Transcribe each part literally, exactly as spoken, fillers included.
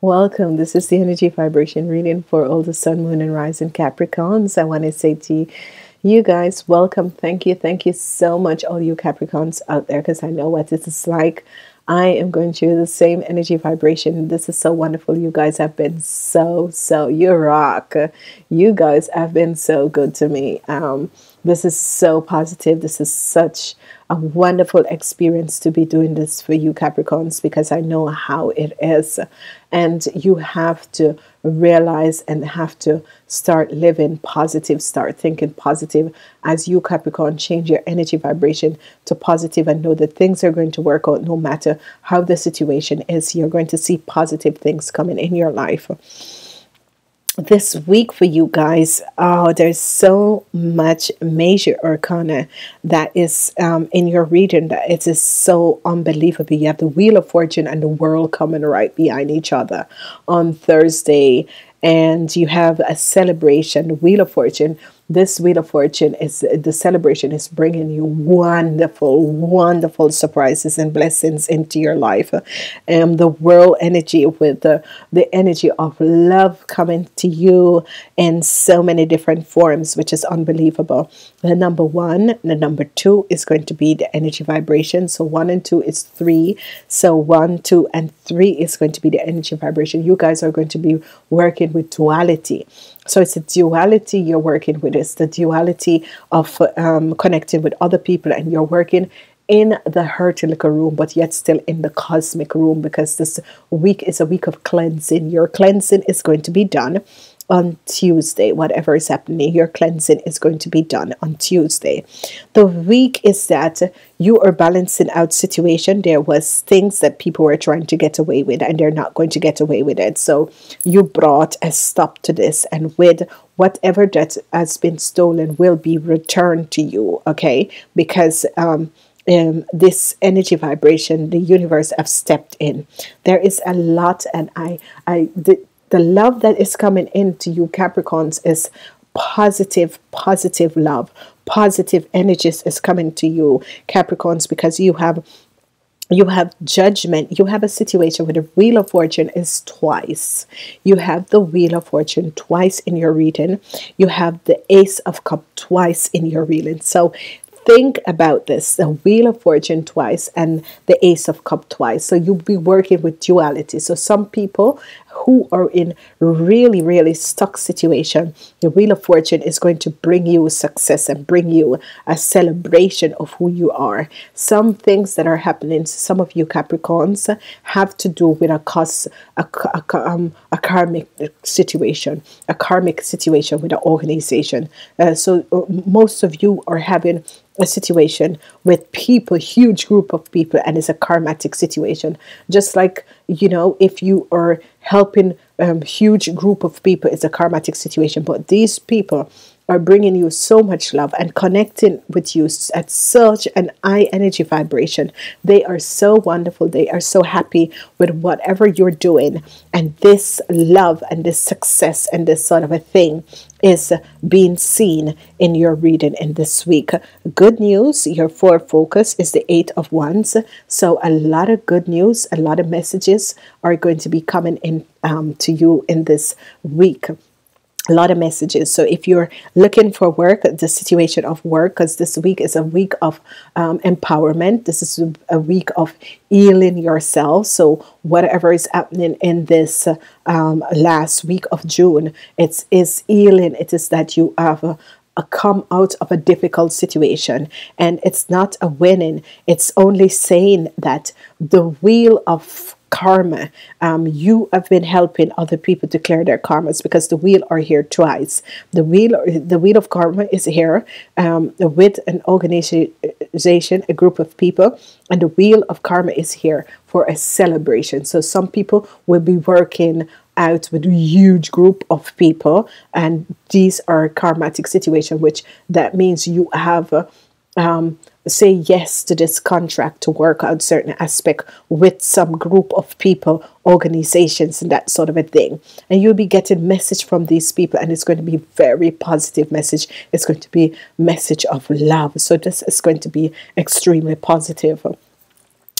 Welcome. This is the energy vibration reading for all the sun, moon, and rising Capricorns. I want to say to you guys, welcome. Thank you. Thank you so much, all you Capricorns out there, because I know what this is like. I am going through the same energy vibration. This is so wonderful. You guys have been so, so, you rock. You guys have been so good to me. Um, this is so positive. This is such a wonderful experience to be doing this for you Capricorns, because I know how it is, and you have to realize and have to start living positive, start thinking positive as you Capricorn. Change your energy vibration to positive and know that things are going to work out no matter how the situation is. You're going to see positive things coming in your life this week for you guys. Oh, there's so much major arcana that is um, in your region that it is so unbelievable. You have the Wheel of Fortune and the World coming right behind each other on Thursday, and you have a celebration, the Wheel of Fortune. This Wheel of Fortune is the celebration is bringing you wonderful, wonderful surprises and blessings into your life. And um, the World energy with the, the energy of love coming to you in so many different forms, which is unbelievable. The number one, the number two is going to be the energy vibration. So one and two is three. So one, two, and three is going to be the energy vibration. You guys are going to be working with duality. So it's a duality you're working with. It's the duality of um, connecting with other people, and you're working in the heretical room, but yet still in the cosmic room, because this week is a week of cleansing. Your cleansing is going to be done on Tuesday. Whatever is happening, your cleansing is going to be done on Tuesday. The week is that you are balancing out situation. There was things that people were trying to get away with, and they're not going to get away with it. So you brought a stop to this, and with whatever that has been stolen will be returned to you, okay? Because um Um, this energy vibration, the universe have stepped in. There is a lot, and I, I, the, the love that is coming into you Capricorns is positive, positive love, positive energies is coming to you Capricorns, because you have You have judgment. You have a situation where the Wheel of Fortune is twice. You have the Wheel of Fortune twice in your reading. You have the Ace of Cups twice in your reading. So think about this, the Wheel of Fortune twice and the Ace of Cups twice. So you'll be working with duality. So some people who are in really, really stuck situation, the Wheel of Fortune is going to bring you success and bring you a celebration of who you are. Some things that are happening to some of you Capricorns have to do with a cause, a, a, um, a karmic situation, a karmic situation with an organization. Uh, so most of you are having a situation with people, huge group of people, and it's a karmatic situation. Just like, you know, if you are helping um, huge group of people, it's a karmatic situation. But these people are bringing you so much love and connecting with you at such an high energy vibration. They are so wonderful. They are so happy with whatever you're doing. And this love and this success and this sort of a thing is being seen in your reading in this week. Good news, your four focus is the Eight of Wands. So a lot of good news, a lot of messages are going to be coming in um, to you in this week. A lot of messages. So if you're looking for work, the situation of work, because this week is a week of um, empowerment. This is a week of healing yourself. So whatever is happening in this um, last week of June, it's is healing. It is that you have a, a come out of a difficult situation, and it's not a winning. It's only saying that the Wheel of karma, um, you have been helping other people to clear their karmas, because the wheel are here twice. The wheel, the wheel of karma is here um, with an organization, a group of people, and the Wheel of Karma is here for a celebration. So some people will be working out with a huge group of people, and these are karmatic situations, which that means you have uh, um, say yes to this contract to work out certain aspect with some group of people, organizations, and that sort of a thing. And you'll be getting message from these people, and it's going to be very positive message. It's going to be message of love. So this is going to be extremely positive.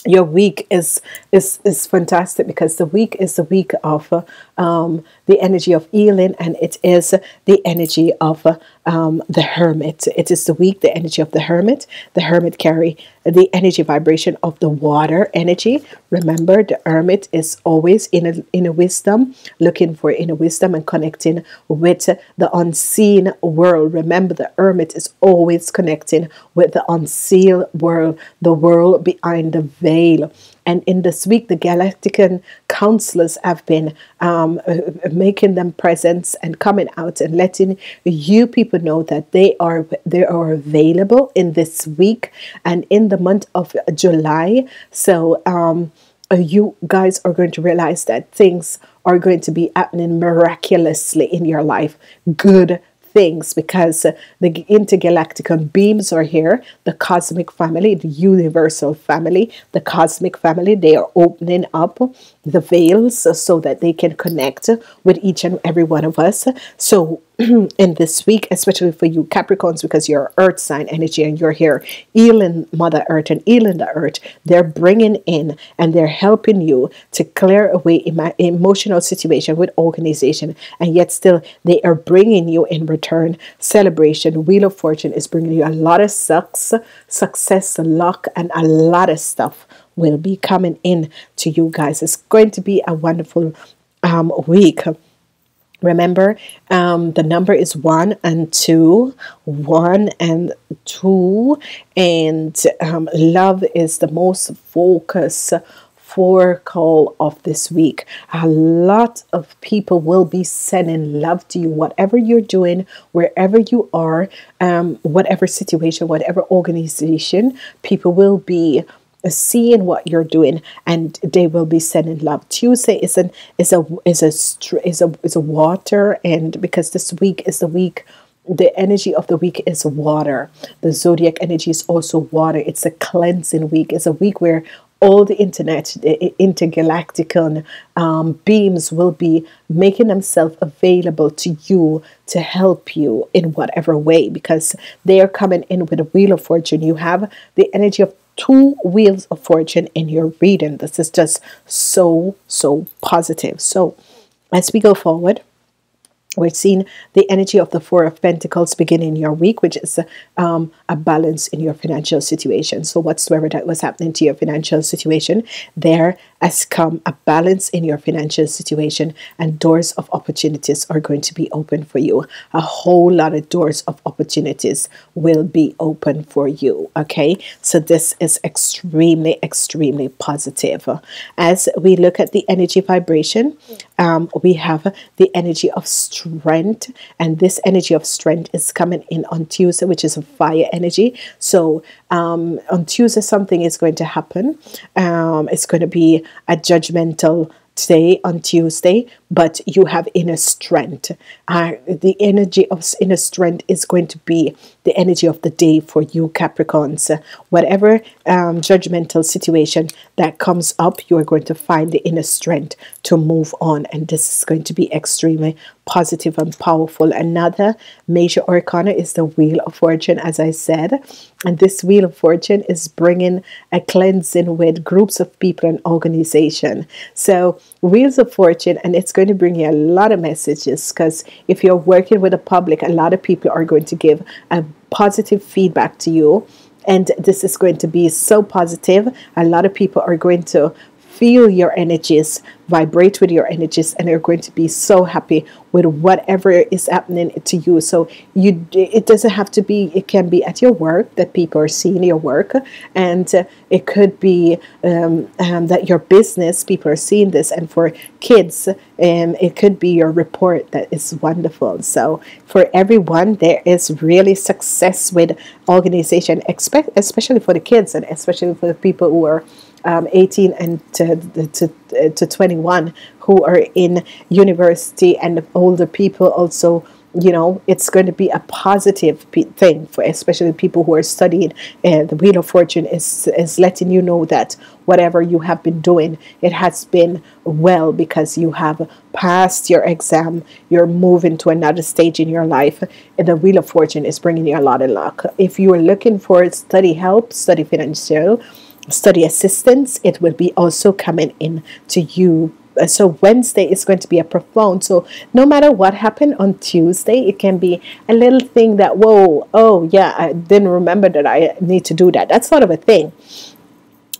your week is is is fantastic, because the week is the week of uh, um, the energy of healing, and it is the energy of uh, um, the hermit. It is the week, the energy of the hermit. The hermit carry the energy vibration of the water energy. Remember, the hermit is always in a, in a wisdom, looking for inner wisdom and connecting with the unseen world. Remember, the hermit is always connecting with the unseen world, the world behind the veil. And in this week, the Galactican counselors have been um, making them presence and coming out and letting you people know that they are they are available in this week and in the month of July. So um, you guys are going to realize that things are going to be happening miraculously in your life. Good things, because the intergalactical beams are here, the cosmic family, the universal family, the cosmic family. They are opening up the veils so that they can connect with each and every one of us. So in this week, especially for you Capricorns, because you're earth sign energy and you're here healing Mother Earth and healing the earth, they're bringing in and they're helping you to clear away emo emotional situation with organization, and yet still they are bringing you in return celebration. Wheel of Fortune is bringing you a lot of sucks, success, luck, and a lot of stuff will be coming in to you guys. It's going to be a wonderful um, week. Remember, um, the number is one and two, one and two, and um, love is the most focus forecall of this week. A lot of people will be sending love to you, whatever you're doing, wherever you are, um, whatever situation, whatever organization, people will be seeing what you're doing, and they will be sending love. Tuesday is an is a is a is a is a water, and because this week is the week, the energy of the week is water. The zodiac energy is also water. It's a cleansing week. It's a week where all the internet, the intergalactical um, beams will be making themselves available to you to help you in whatever way, because they are coming in with a Wheel of Fortune. You have the energy of two Wheels of Fortune in your reading. This is just so, so positive. So as we go forward, we're seeing the energy of the Four of Pentacles beginning your week, which is um, a balance in your financial situation. So whatsoever that was happening to your financial situation, there has come a balance in your financial situation, and doors of opportunities are going to be open for you. A whole lot of doors of opportunities will be open for you. Okay, so this is extremely, extremely positive. As we look at the energy vibration, um, we have the energy of strength. Strength, and this energy of strength is coming in on Tuesday, which is a fire energy. So um, on Tuesday, something is going to happen. Um, it's going to be a judgmental day on Tuesday, but you have inner strength. Uh, the energy of inner strength is going to be the energy of the day for you Capricorns. Uh, whatever um, judgmental situation that comes up, you are going to find the inner strength to move on, and this is going to be extremely positive and powerful. Another major arcana is the Wheel of Fortune, as I said, and this Wheel of Fortune is bringing a cleansing with groups of people and organization. So Wheels of Fortune, and it's going to bring you a lot of messages, because if you're working with the public, a lot of people are going to give a positive feedback to you, and this is going to be so positive. A lot of people are going to feel your energies, vibrate with your energies, and you're going to be so happy with whatever is happening to you. So you, it doesn't have to be, it can be at your work that people are seeing your work, and uh, it could be um, um, that your business, people are seeing this, and for kids, and um, it could be your report that is wonderful. So for everyone, there is really success with organization, expect, especially for the kids, and especially for the people who are Um, eighteen and to, to, to twenty-one who are in university, and older people also. You know, it's going to be a positive thing for especially people who are studying, and uh, the Wheel of Fortune is is letting you know that whatever you have been doing, it has been well, because you have passed your exam, you're moving to another stage in your life, and the Wheel of Fortune is bringing you a lot of luck. If you are looking for study help, study financial study assistance, it will be also coming in to you. So Wednesday is going to be a profound, so no matter what happened on Tuesday, it can be a little thing that, whoa, oh yeah, I didn't remember that I need to do that, that sort of a thing.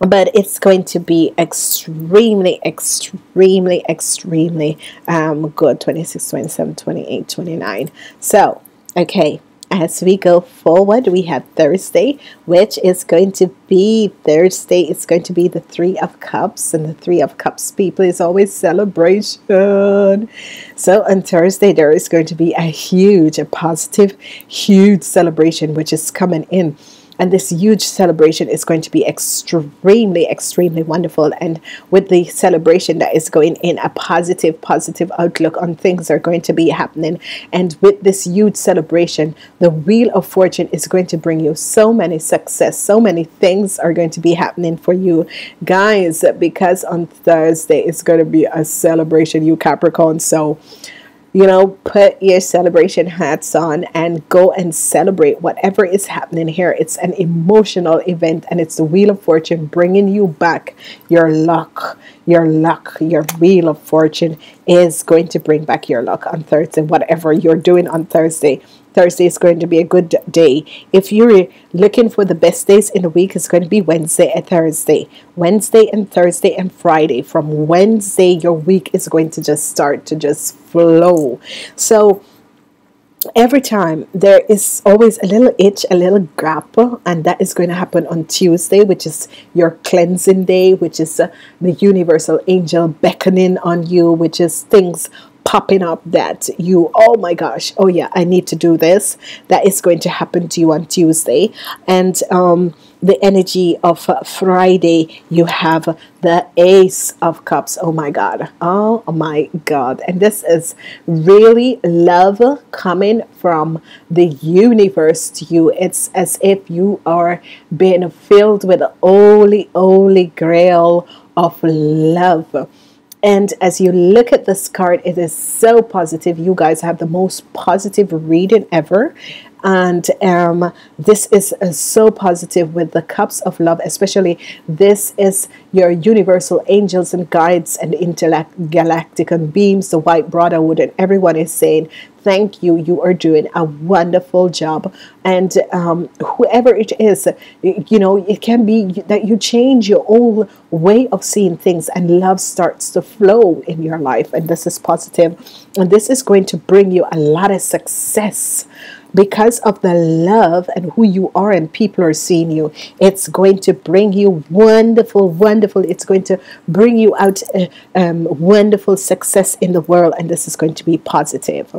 But it's going to be extremely, extremely, extremely um, good. twenty-six, twenty-seven, twenty-eight, twenty-nine. So, okay, as we go forward, we have Thursday, which is going to be Thursday. It's going to be the Three of Cups, and the Three of Cups, people, is always celebration. So on Thursday, there is going to be a huge, a positive, huge celebration, which is coming in. And this huge celebration is going to be extremely, extremely wonderful. And with the celebration that is going in, a positive, positive outlook on things are going to be happening. And with this huge celebration, the Wheel of Fortune is going to bring you so many success. So many things are going to be happening for you guys, because on Thursday, it's going to be a celebration, you Capricorn. So, you know, put your celebration hats on and go and celebrate whatever is happening here. It's an emotional event, and it's the Wheel of Fortune bringing you back your luck. Your luck, your Wheel of Fortune is going to bring back your luck on Thursday. Whatever you're doing on Thursday, Thursday is going to be a good day. If you're looking for the best days in the week, it's going to be Wednesday and Thursday. Wednesday and Thursday and Friday. From Wednesday, your week is going to just start to just flow. So every time, there is always a little itch, a little grapple, and that is going to happen on Tuesday, which is your cleansing day, which is uh, the universal angel beckoning on you, which is things popping up that you, oh my gosh, oh yeah, I need to do this. That is going to happen to you on Tuesday. And um, the energy of uh, Friday, you have the Ace of Cups. Oh my God, oh my God. And this is really love coming from the universe to you. It's as if you are being filled with the holy, holy grail of love. And as you look at this card, it is so positive. You guys have the most positive reading ever. And um, this is uh, so positive with the cups of love, especially. This is your universal angels and guides and intergalactic and beams, the white brotherhood, and everyone is saying thank you, you are doing a wonderful job. And um, whoever it is, you know, it can be that you change your own way of seeing things, and love starts to flow in your life. And this is positive, and this is going to bring you a lot of success. Because of the love and who you are and people are seeing you, it's going to bring you wonderful, wonderful, it's going to bring you out uh, um, wonderful success in the world. And this is going to be positive.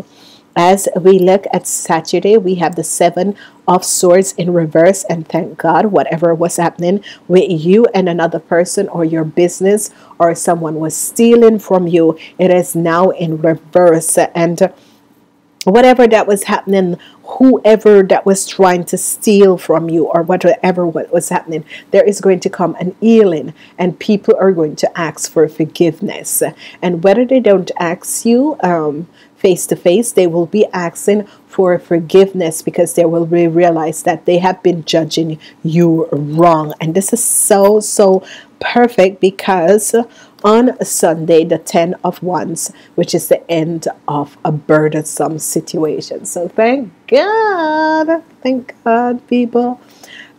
As we look at Saturday, we have the Seven of Swords in reverse. And thank God, whatever was happening with you and another person or your business or someone was stealing from you, it is now in reverse. And uh, whatever that was happening, whoever that was trying to steal from you or whatever what was happening, there is going to come an healing, and people are going to ask for forgiveness. And whether they don't ask you um, face to face, they will be asking for forgiveness, because they will be realize that they have been judging you wrong. And this is so, so perfect, because on Sunday, the Ten of Wands, which is the end of a burdensome situation. So thank God, thank God, people,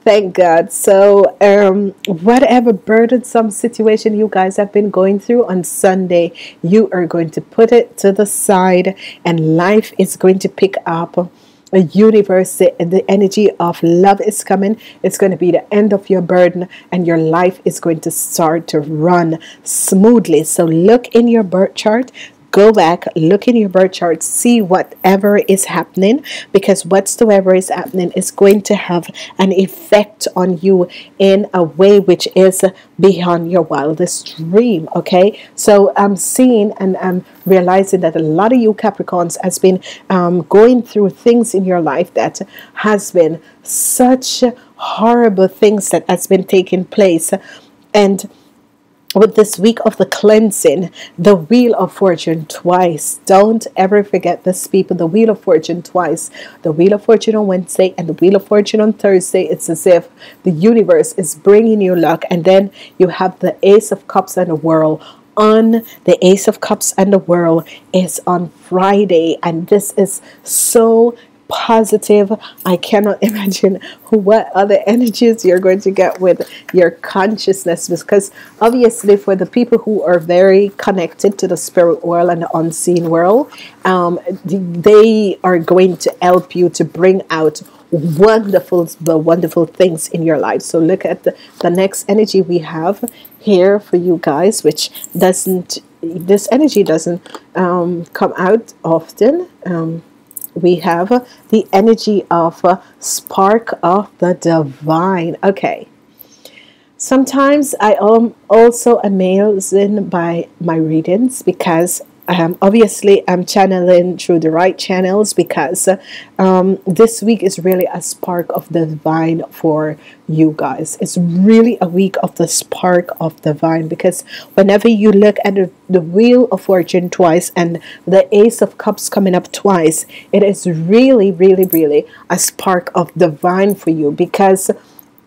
thank God. So um, whatever burdensome situation you guys have been going through, on Sunday, you are going to put it to the side, and life is going to pick up. A universe, the, the energy of love is coming. It's going to be the end of your burden, and your life is going to start to run smoothly. So look in your birth chart, go back, look in your birth chart, see whatever is happening, because whatsoever is happening is going to have an effect on you in a way which is beyond your wildest dream. Okay, so I'm seeing and I'm realizing that a lot of you Capricorns has been um, going through things in your life that has been such horrible things that has been taking place, and with this week of the cleansing, the Wheel of Fortune twice. Don't ever forget this, people. The Wheel of Fortune twice. The Wheel of Fortune on Wednesday and the Wheel of Fortune on Thursday. It's as if the universe is bringing you luck. And then you have the Ace of Cups and the World. On the Ace of Cups and the World is on Friday. And this is so positive. I cannot imagine what other energies you're going to get with your consciousness, because obviously for the people who are very connected to the spirit world and the unseen world, um, they are going to help you to bring out wonderful the wonderful things in your life. So look at the, the next energy we have here for you guys, which doesn't this energy doesn't um, come out often. um, We have the energy of uh, Spark of the Divine. Okay. Sometimes I am also amazed by my readings, because um, obviously I'm channeling through the right channels, because uh, um, this week is really a Spark of the Divine for you guys. It's really a week of the Spark of the Divine, because whenever you look at the, the Wheel of Fortune twice and the Ace of Cups coming up twice, it is really really really a Spark of the Divine for you, because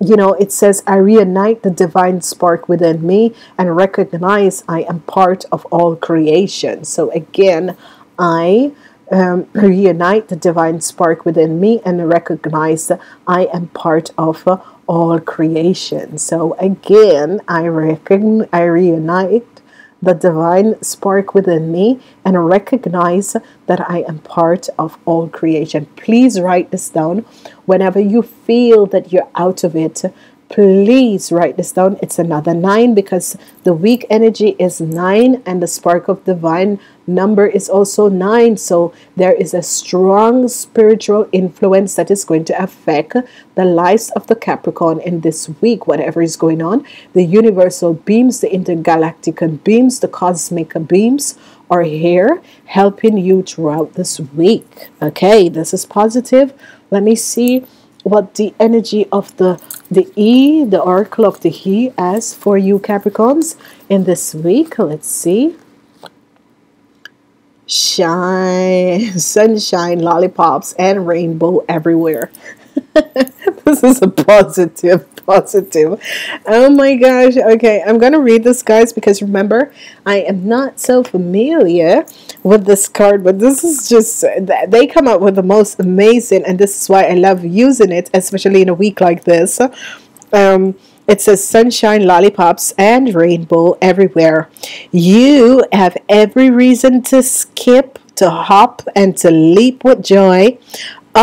you know it says, I reunite the divine spark within me and recognize I am part of all creation. So again, I Um, reunite the divine spark within me and recognize that I am part of uh, all creation. So again, I reckon I reunite the divine spark within me and recognize that I am part of all creation. Please write this down. Whenever you feel that you're out of it, please write this down. It's another nine, because the weak energy is nine and the Spark of Divine number is also nine. So there is a strong spiritual influence that is going to affect the lives of the Capricorn in this week. Whatever is going on, the universal beams, the intergalactic beams, the cosmic beams are here helping you throughout this week. Okay, this is positive. Let me see what the energy of the the E, the Oracle of the He, as for you Capricorns in this week. Let's see. Shine, sunshine, lollipops, and rainbow everywhere. This is a positive, positive. Oh my gosh. Okay, I'm gonna read this, guys, because remember, I am not so familiar with this card, but this is just, they come up with the most amazing, and this is why I love using it, especially in a week like this. Um, it says, sunshine, lollipops, and rainbow everywhere. You have every reason to skip, to hop, and to leap with joy.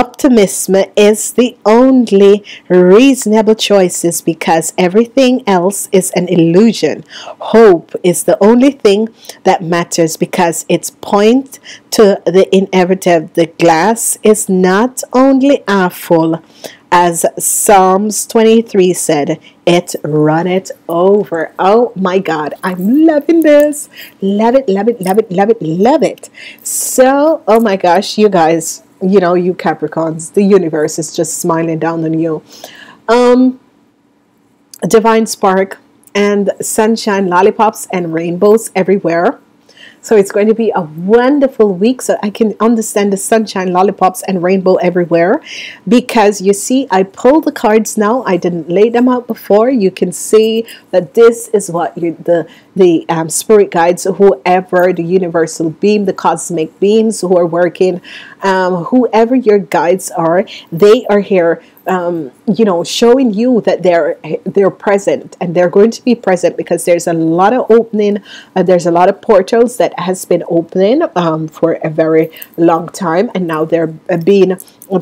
Optimism is the only reasonable choices, because everything else is an illusion. Hope is the only thing that matters, because it's point to the inevitable. The glass is not only half full, as Psalms twenty-three said, it runneth over. Oh my God, I'm loving this. Love it, love it, love it, love it, love it. So, oh my gosh, you guys, you know, you Capricorns, the universe is just smiling down on you. Um, divine spark and sunshine, lollipops, and rainbows everywhere. So it's going to be a wonderful week. So I can understand the sunshine, lollipops, and rainbow everywhere, because you see, I pulled the cards now. I didn't lay them out before. You can see that this is what you, the the um, spirit guides, whoever, the universal beam, the cosmic beams who are working, um, whoever your guides are, they are here. Um, you know, showing you that they're they're present, and they're going to be present, because there's a lot of opening, uh, there's a lot of portals that has been opening um, for a very long time, and now they're being,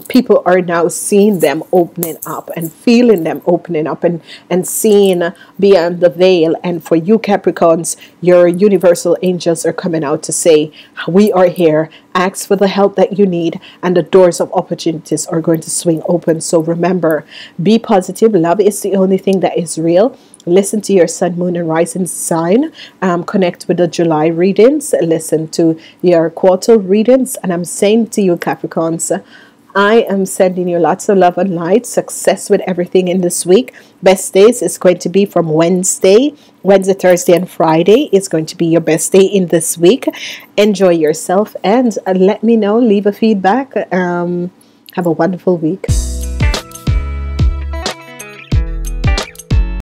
people are now seeing them opening up and feeling them opening up, and and seeing beyond the veil. And for you Capricorns, your universal angels are coming out to say, we are here, ask for the help that you need, and the doors of opportunities are going to swing open. So remember, be positive. Love is the only thing that is real. Listen to your sun, moon, and rising sign. Um, connect with the July readings. Listen to your quartal readings. And I'm saying to you Capricorns, I am sending you lots of love and light, success with everything in this week. Best days is going to be from Wednesday Wednesday, Thursday, and Friday is going to be your best day in this week. Enjoy yourself and let me know. Leave a feedback. Um, have a wonderful week.